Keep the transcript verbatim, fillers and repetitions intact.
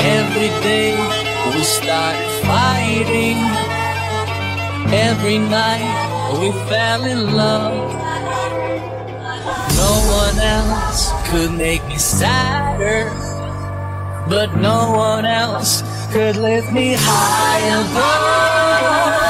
Every day we started fighting. Every night we fell in love. No one else could make me sadder, but no one else could lift me high above.